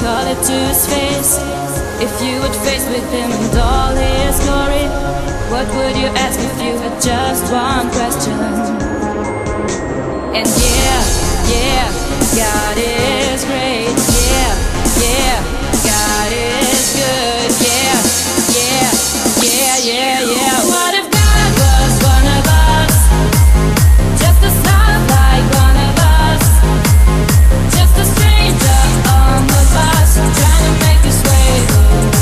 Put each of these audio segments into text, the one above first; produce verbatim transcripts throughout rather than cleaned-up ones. color to his face. If you would face with him and all his glory, what would you ask if you had just one question? And yeah, yeah, God is great. Yeah, yeah, God is good. Yeah, yeah, yeah, yeah, yeah. What if God was one of us? Just a star like one of us. Just a stranger on the bus trying to make his way home.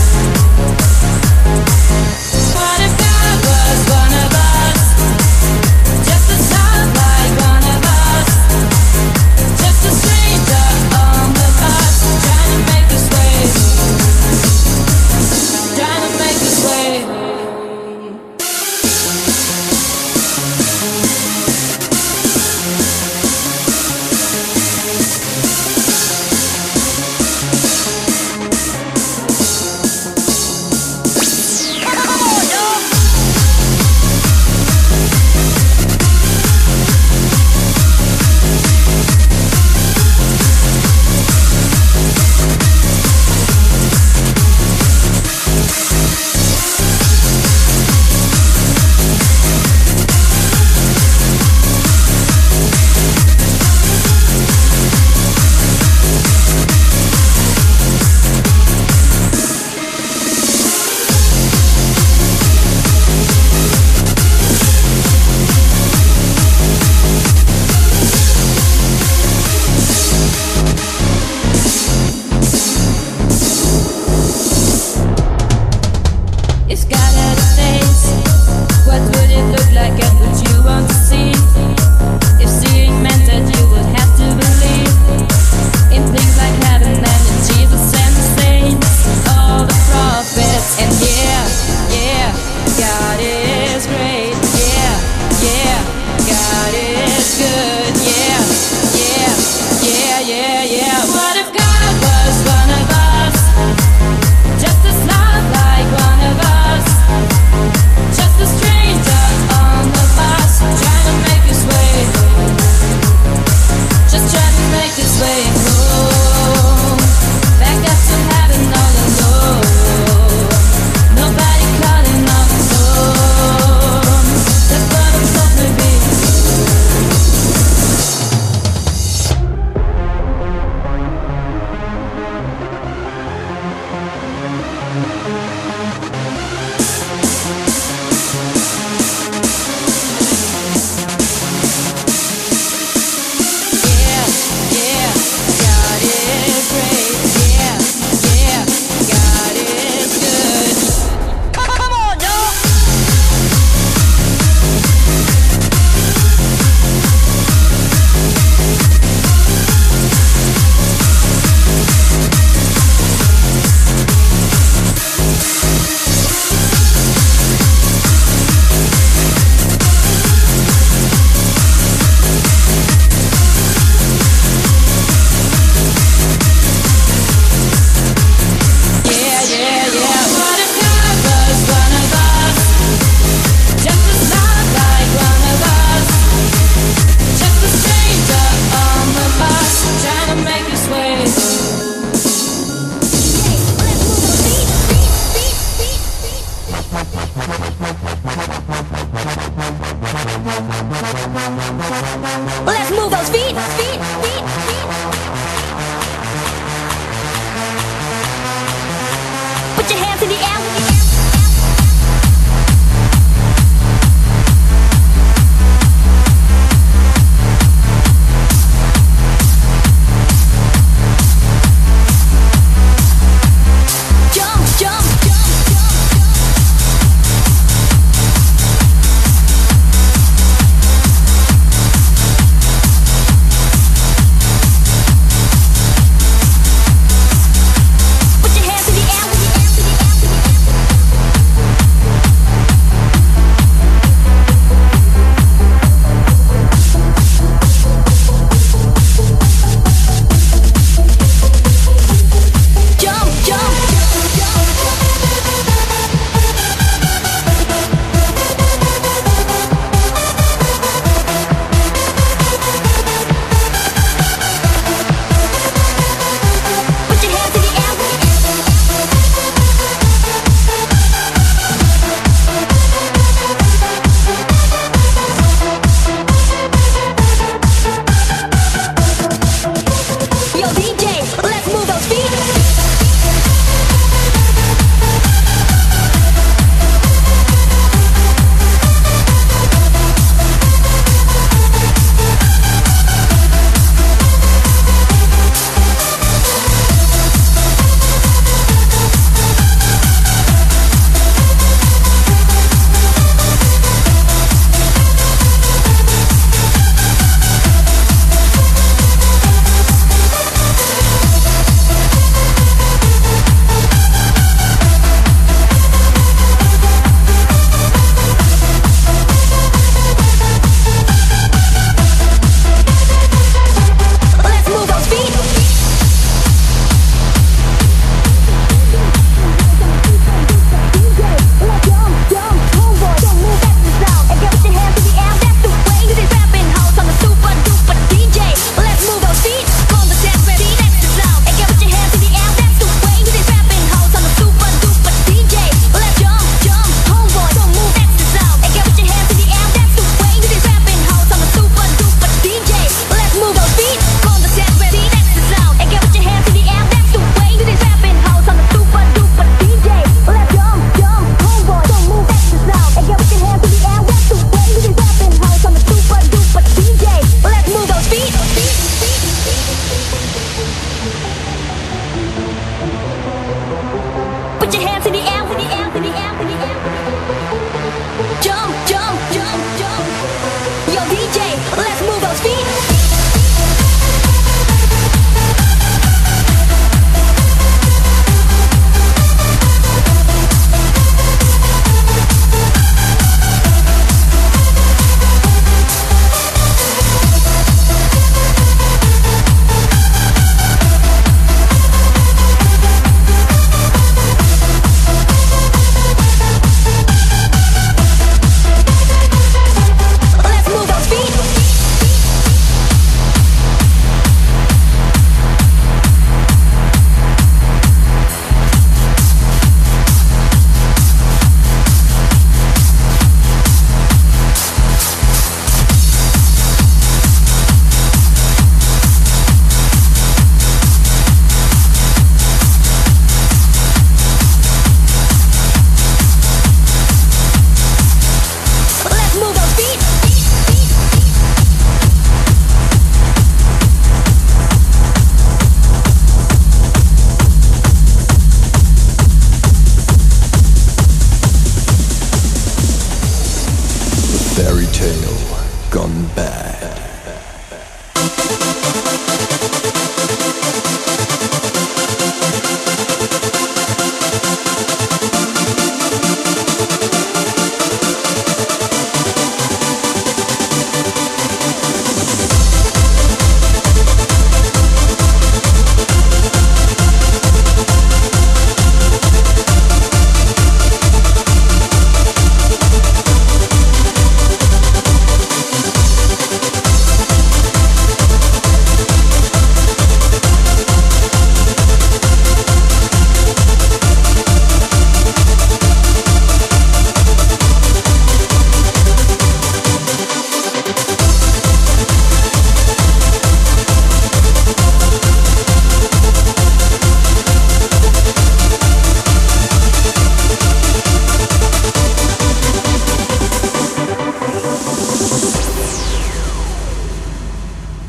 What if God was one of us? Just a star like one of us. Just a stranger on the bus trying to make his way home. Trying to make his way home. Put your hands in the air, put your hands in the air, put your hands in the air.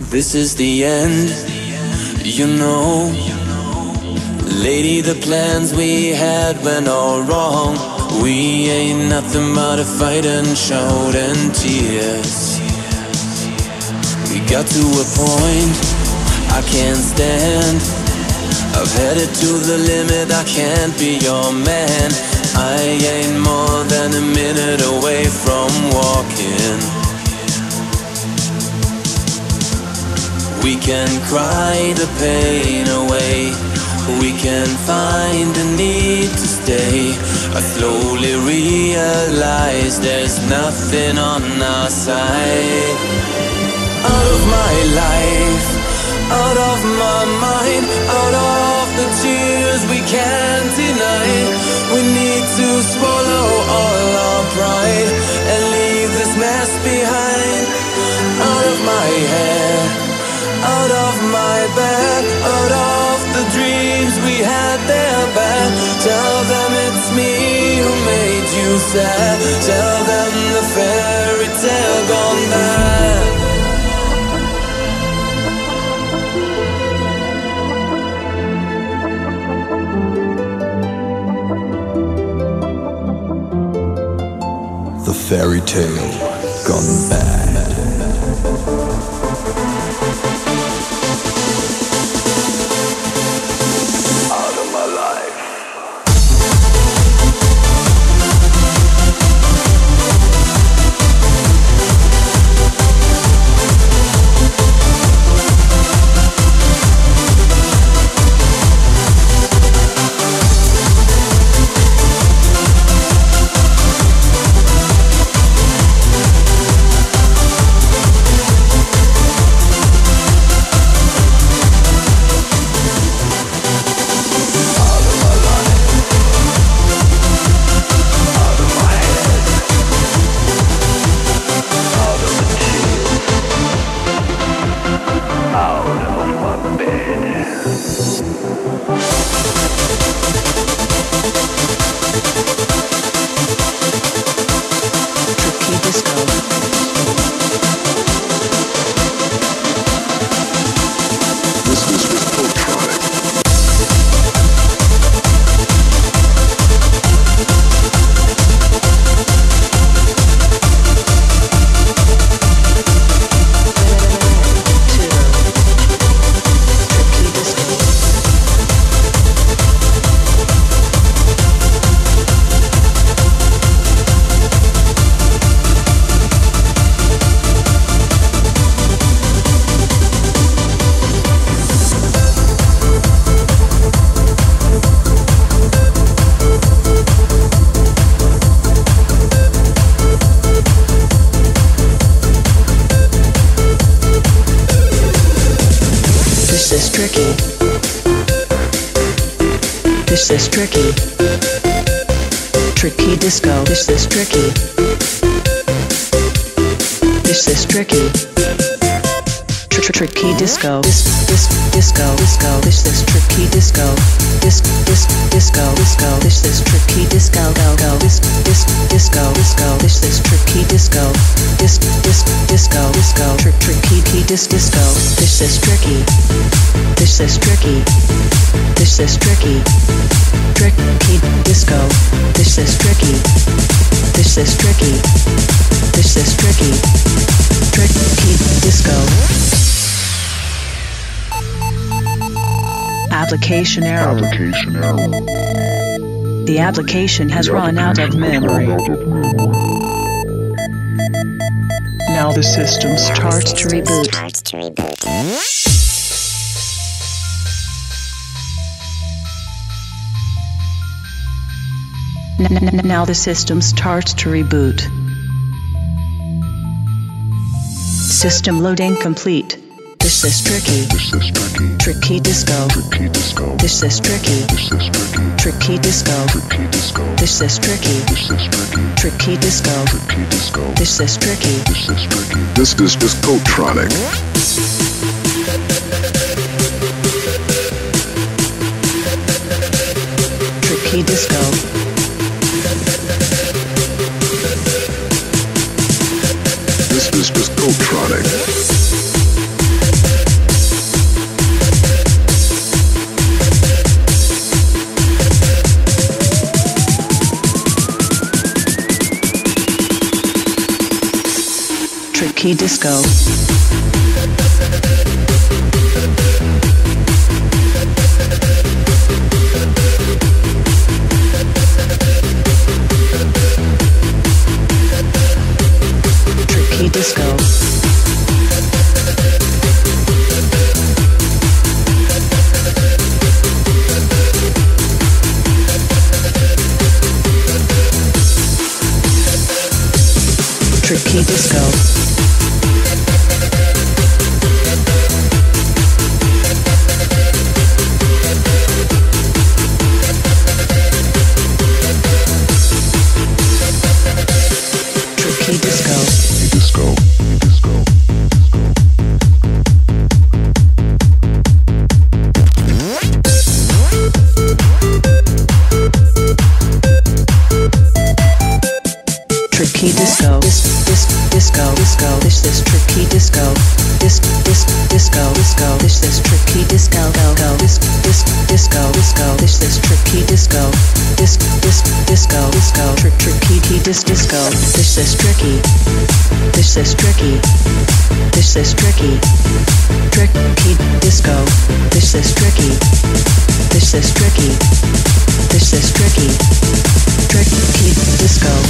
This is the end, you know. Lady, the plans we had went all wrong. We ain't nothing but a fight and shout and tears. We got to a point I can't stand. I've headed to the limit, I can't be your man. I ain't more than a minute away from walking. We can cry the pain away. We can find a need to stay. I slowly realize there's nothing on our side. Out of my life, out of my mind, out of the tears we can't deny. We need to swallow all our pride and leave this mess behind. Out of my head, out of my bed, out of the dreams we had there bad. Tell them it's me who made you sad. Tell them the fairy tale gone bad. The fairy tale gone bad. Out of my life. This is tricky, tricky disco. This is tricky. This is tricky, tricky disco. This this disco disco. This is tricky disco. This this disco disco. This is tricky disco go go. This this disco disco. This is tricky disco. This this disco disco. Tricky disco. This is tricky. This is tricky. This is tricky, tricky disco. This is tricky, this is tricky, this is tricky, tricky disco. Application error. Application error. The application has the run application out of memory. Out of memory. Now the system starts to reboot. Starts to reboot. Now the system starts to reboot. System loading complete. This is tricky. This is tricky. Tricky disco. Tricky disco. This is tricky. This is tricky. Tricky disco. Tricky disco. This is tricky. This is tricky. Tricky disco. Tricky disco. This is tricky. This is tricky. This is Discotronic. Tricky disco. This is Discotronic. Happy Disco. Tricky Disco. Tricky Disco. Disco. Disco. Tricky Disco. Disco, disco, this this tricky disco, disc, disc, disco, disco, this this tricky disco, go, go, disc, disc, disco, disco, this this tricky disco, disc, disc, disco, disco, trick, tricky, key, disc, disco, this this tricky, this this tricky, this this tricky, trick, key, disco, this this tricky, this this tricky, this this tricky, trick, key, disco.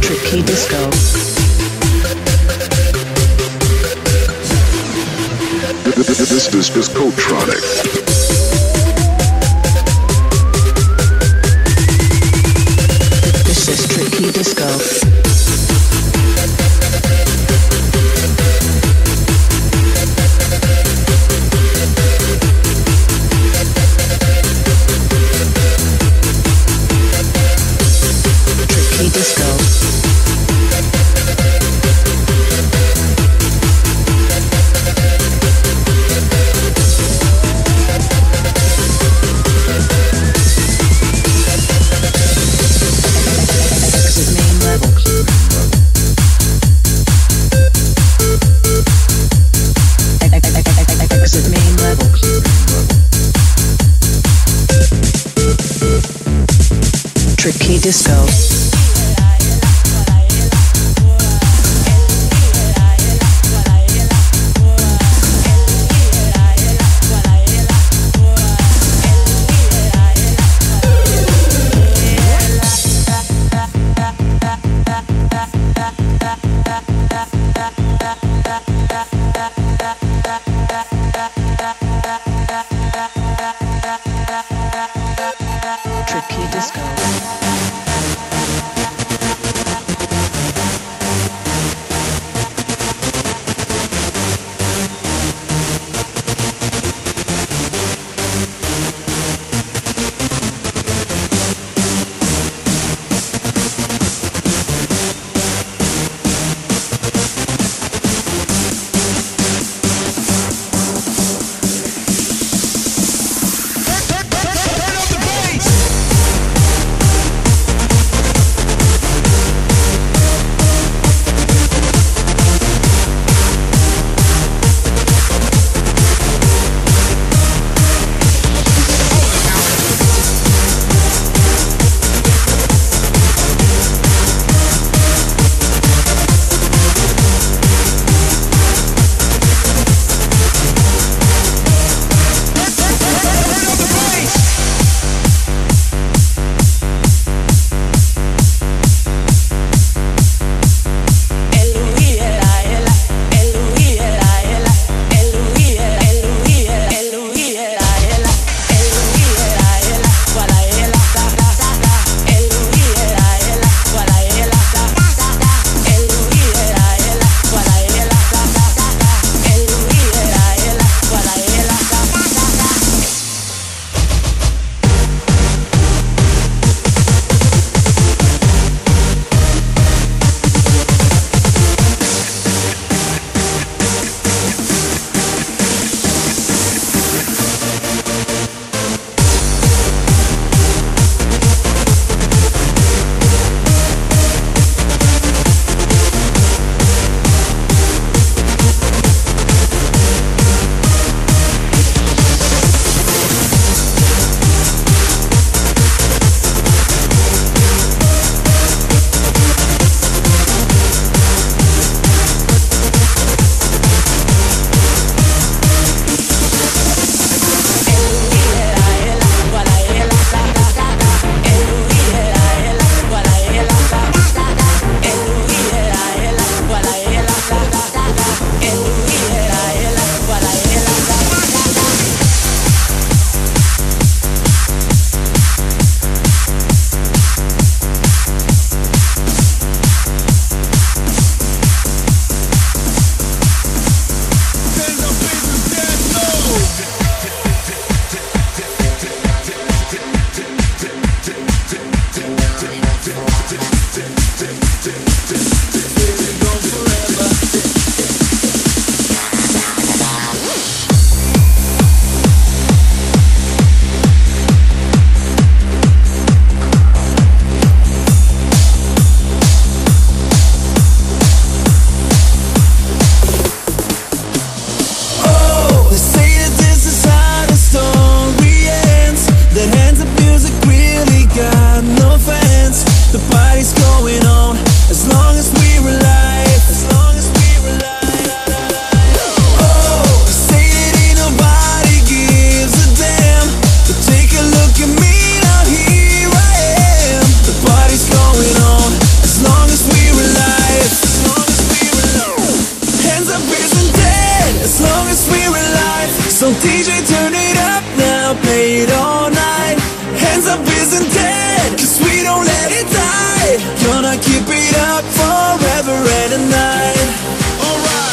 Tricky Disco. This is Discotronic. This is Tricky Disco. Tricky Disco. Tricky Disco. So D J, turn it up now, play it all night. Hands up isn't dead, cause we don't let it die. Gonna keep it up forever and a night. Alright.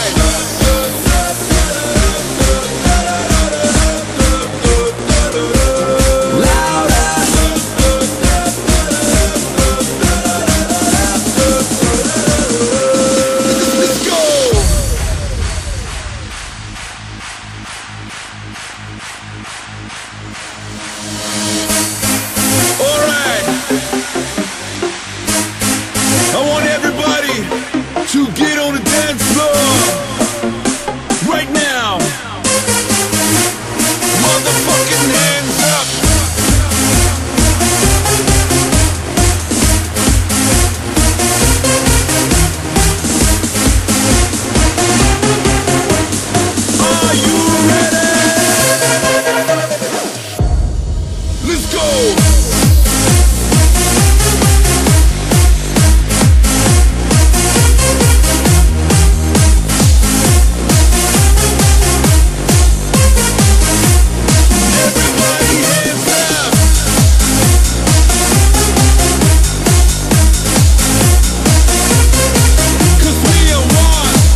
Louder. Let's go. Alright. I want everybody to get on the dance floor right now. Motherfucking hands up. Are you ready? Let's go. Everybody hands up. Cause we are one.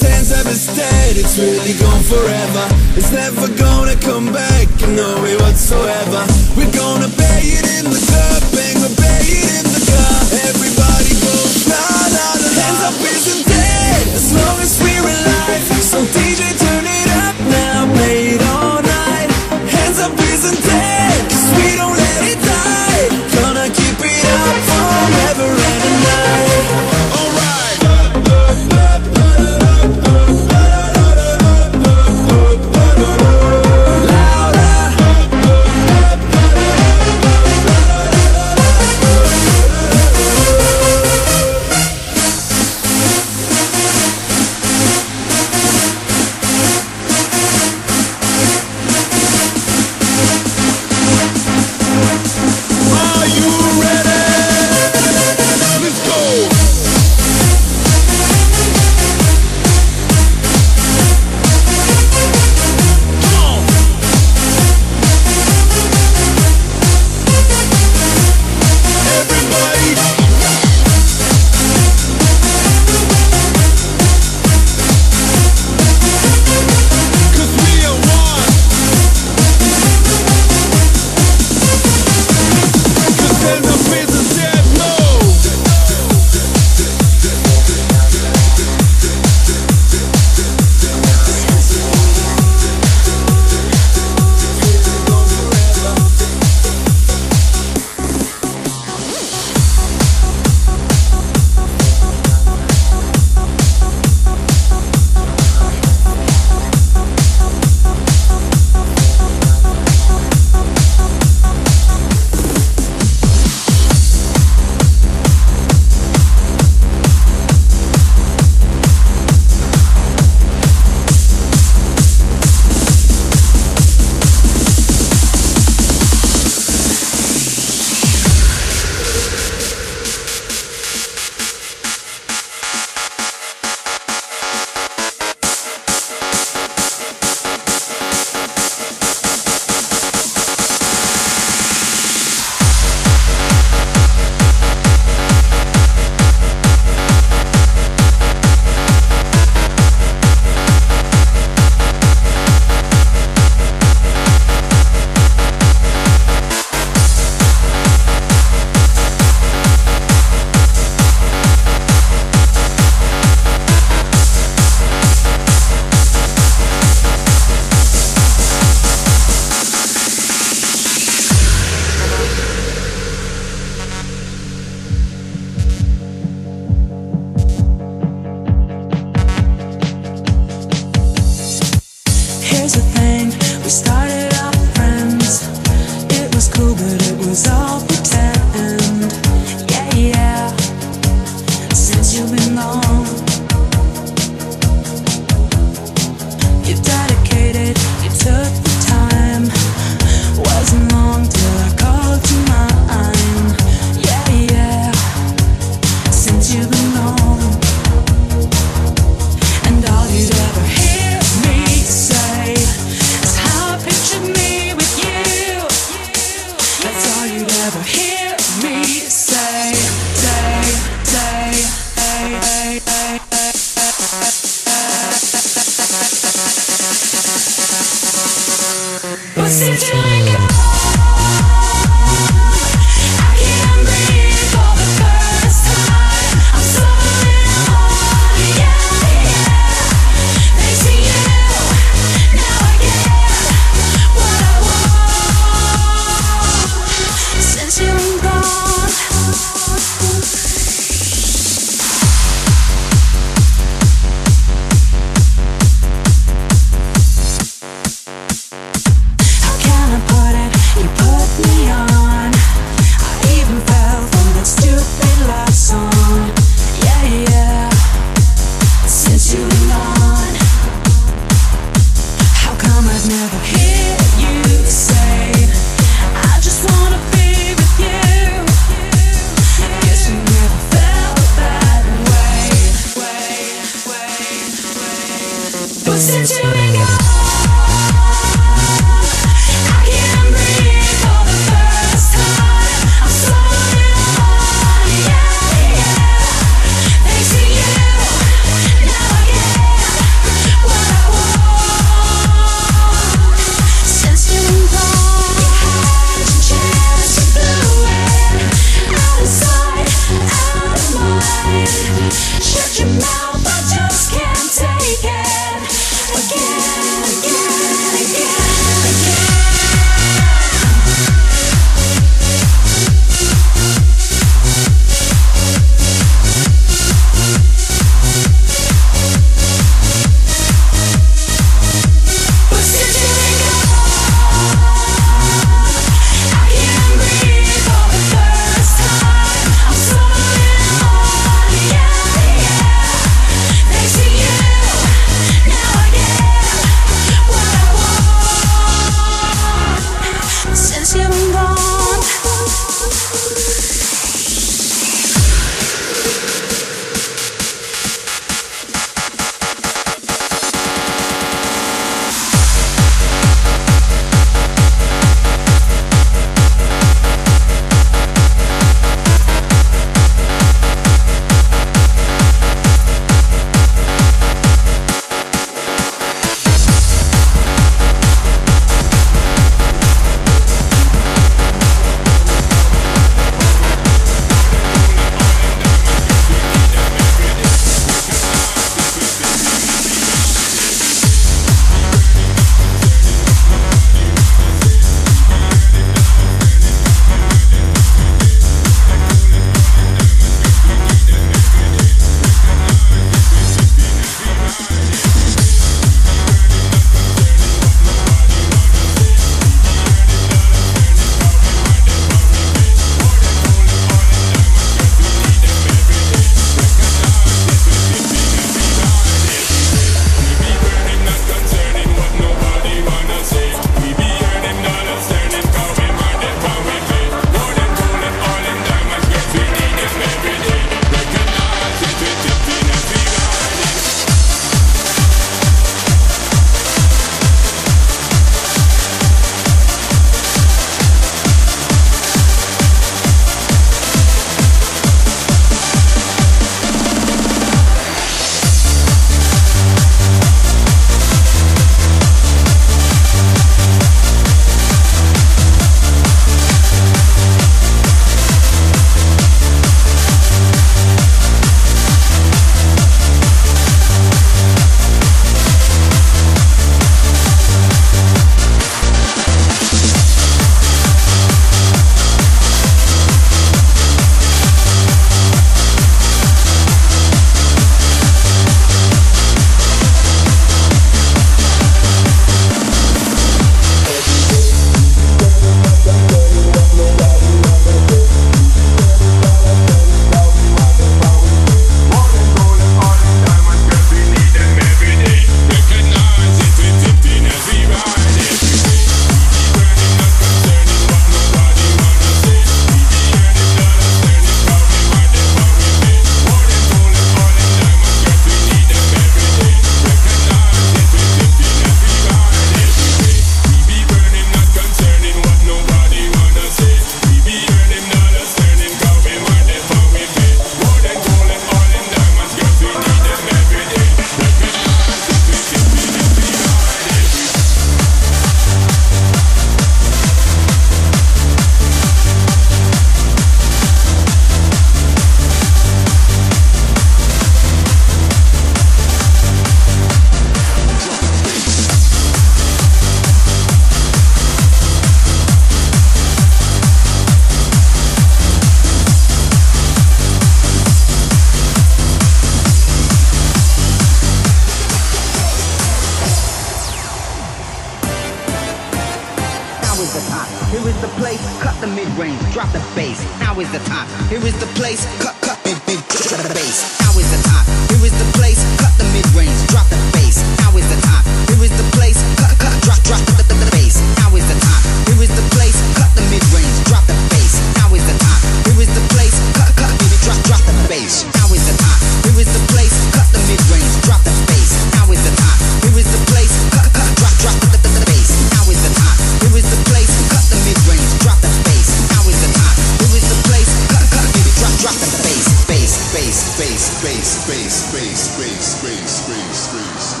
rain, drop the bass, now is the time, here is the place, cut, cut, big, big, drop the bass, now is the time, here is the place, cut the mid-range, drop the bass, now is the time, here is the place, cut, cut, drop, drop the, the, the bass, now is the time, here is the place, cut the mid-range, drop the bass, now is the time, here is the place, cut, cut, baby, drop, drop the bass, now is the time, here is the place, cut the mid-range, drop the bass, now is the time, here is the place, cut, cut, drop, drop the, the, the bass, now is the time, here is the place, cut the mid-range, drop the bass, now is the time, here is the place, cut, cut, baby, drop, drop the bass, bass, bass, bass, bass, bass, bass, bass, bass, bass, bass.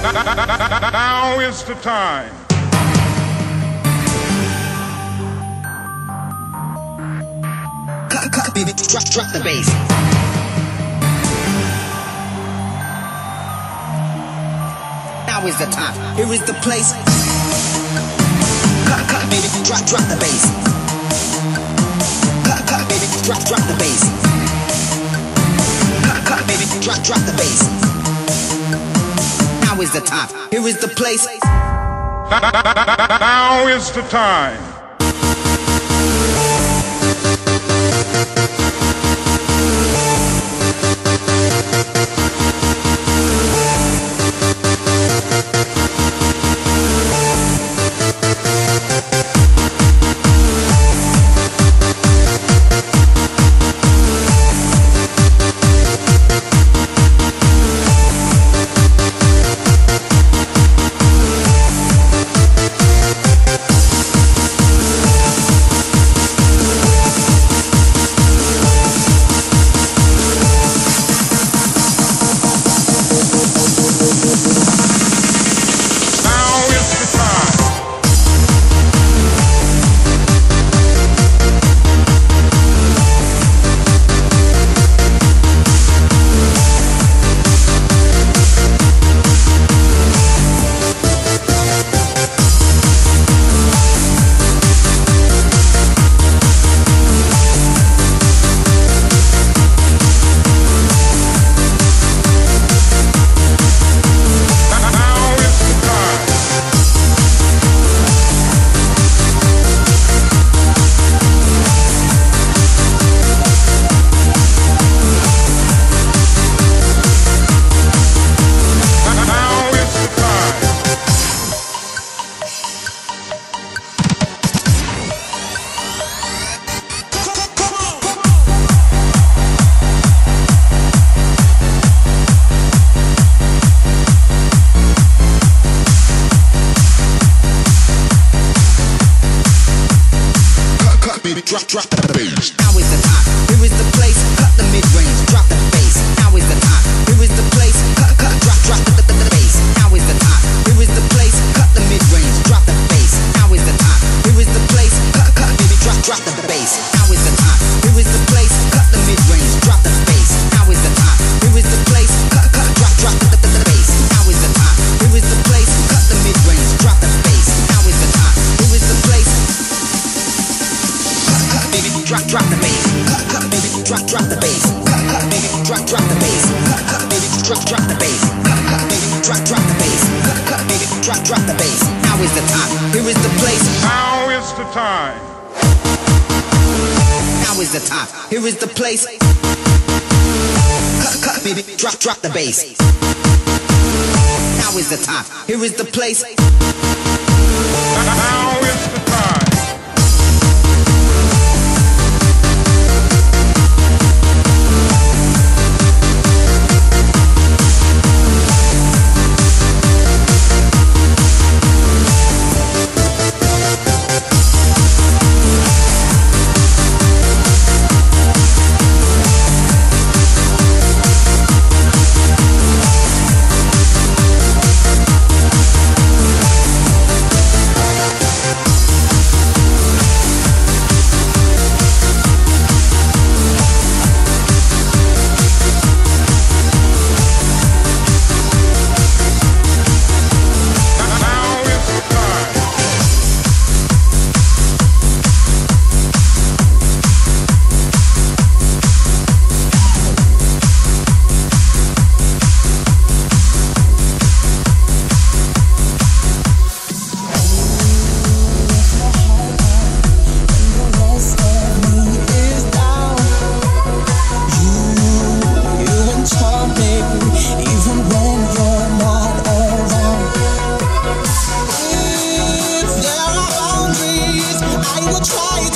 Now is the time. Cut, cut, baby, drop, drop the bass. Now is the time, here is the place. Cut, cut, baby, drop, drop the bass. Cut, cut, baby, drop, drop the bass. Cut, cut, baby, drop, drop the bass. Now is the time, here is the place. Now is the time.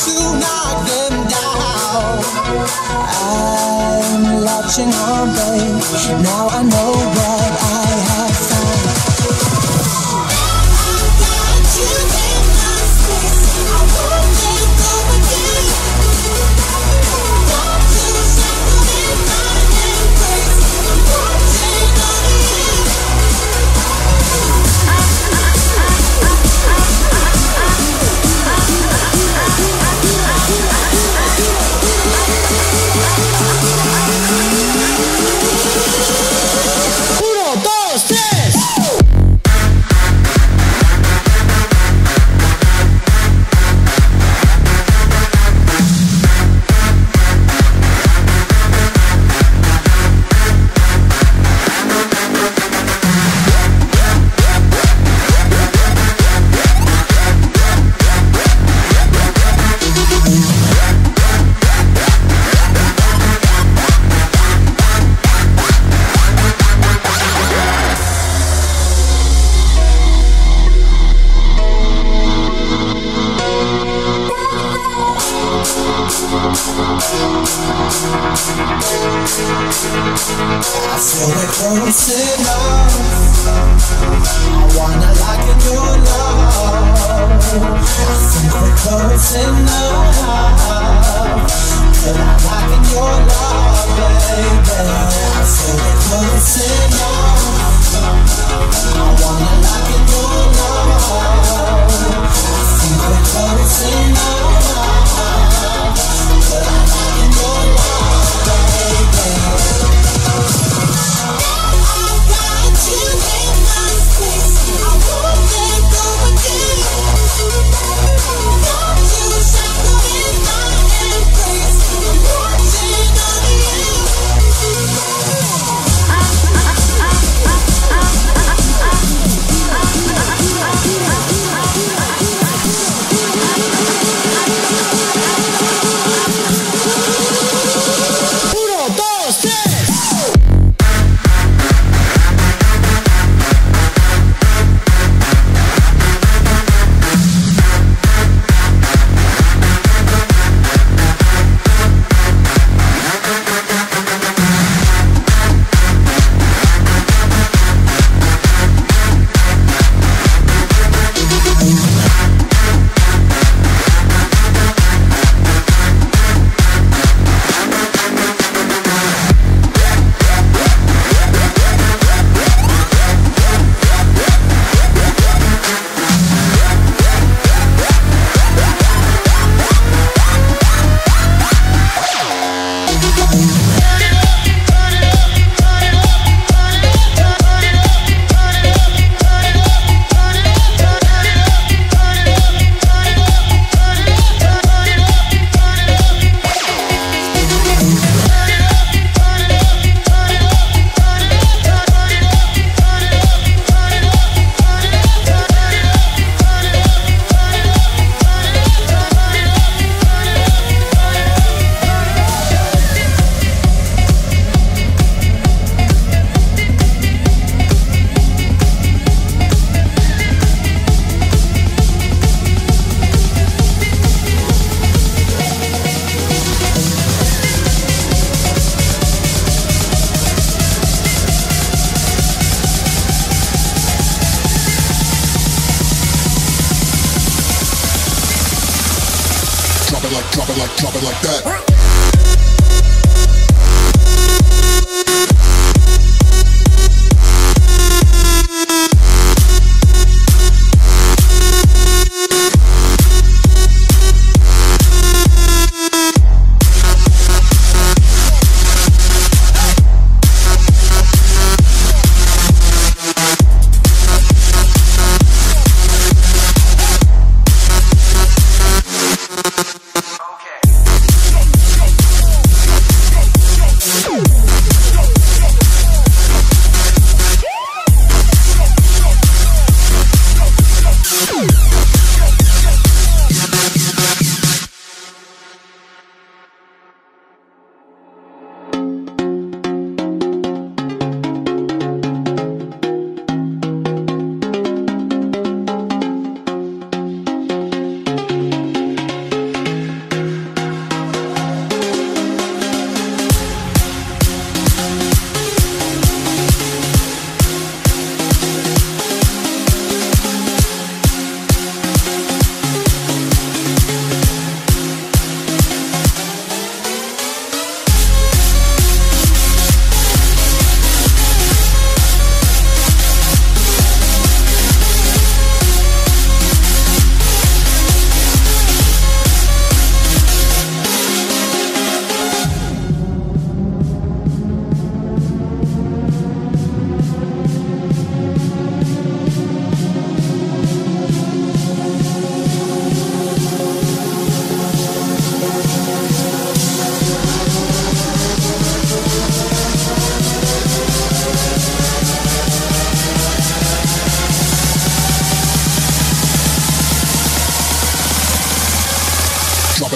to knock them down. I'm latching on, babe. Now I know what I have found. I got you in my space. I won't let go again. Got you shackled in my embrace. I'm walking on the edge. I, I, I feel we're close enough. I wanna lock in your love. I think we're close enough. But I'm locking your love, baby. I feel we're close enough. I wanna lock in your love. I think we're close enough. But I'm locking your love, baby. Okay.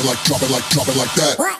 like, drop it like, drop it like that. What?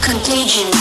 Contagion.